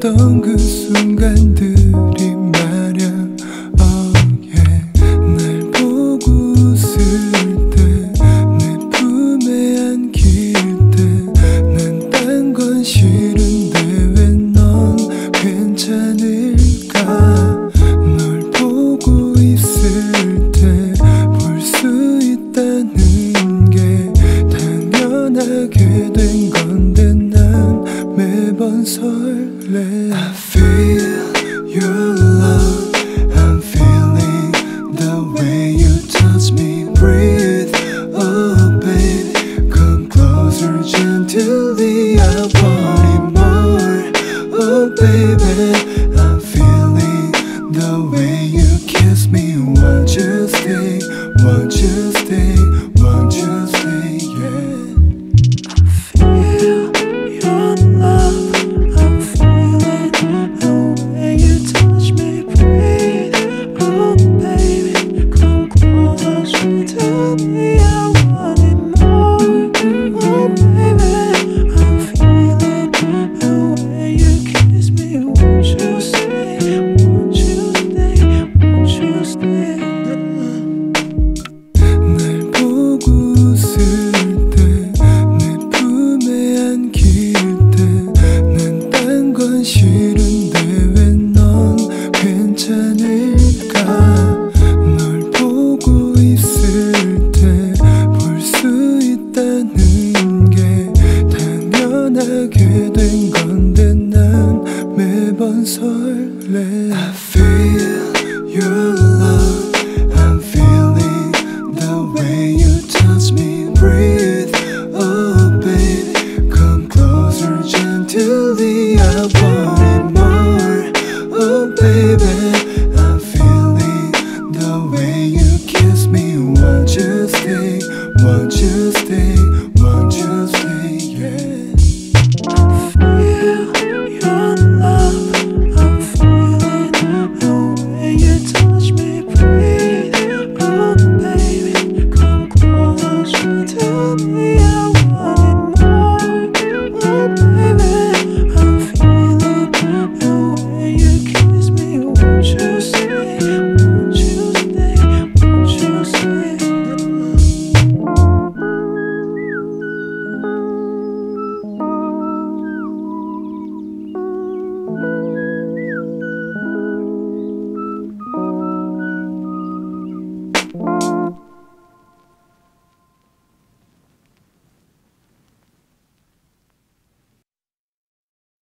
행복했던 그 순간들이